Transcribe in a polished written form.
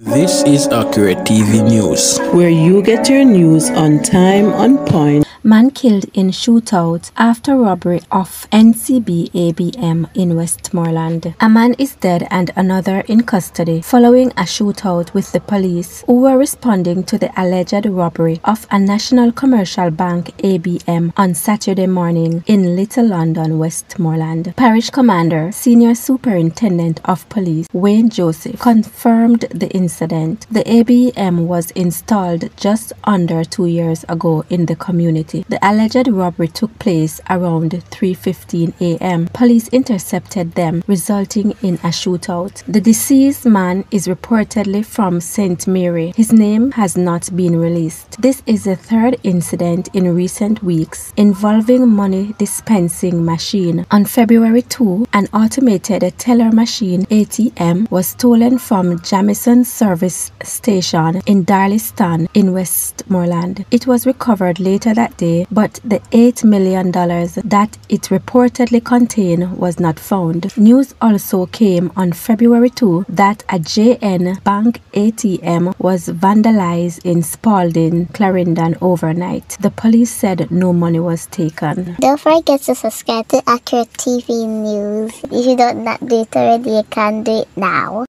This is Accurate TV News, where you get your news on time, on point. Man killed in shootout after robbery of NCB ABM in Westmoreland. A man is dead and another in custody following a shootout with the police who were responding to the alleged robbery of a National Commercial Bank ABM on Saturday morning in Little London, Westmoreland. Parish Commander, Senior Superintendent of Police Wayne Joseph confirmed the incident. The ABM was installed just under 2 years ago in the community. The alleged robbery took place around 3:15 a.m. Police intercepted them, resulting in a shootout. The deceased man is reportedly from St. Mary. His name has not been released. This is the third incident in recent weeks involving money dispensing machine. On February 2, an automated teller machine ATM was stolen from Jamison Service Station in Darlaston in Westmoreland. It was recovered later that day, but the $8 million that it reportedly contained was not found. News also came on February 2 that a JN Bank ATM was vandalized in Spalding, Clarendon overnight. The police said no money was taken. Don't forget to subscribe to Accurate TV News. If you don't do it already, you can do it now.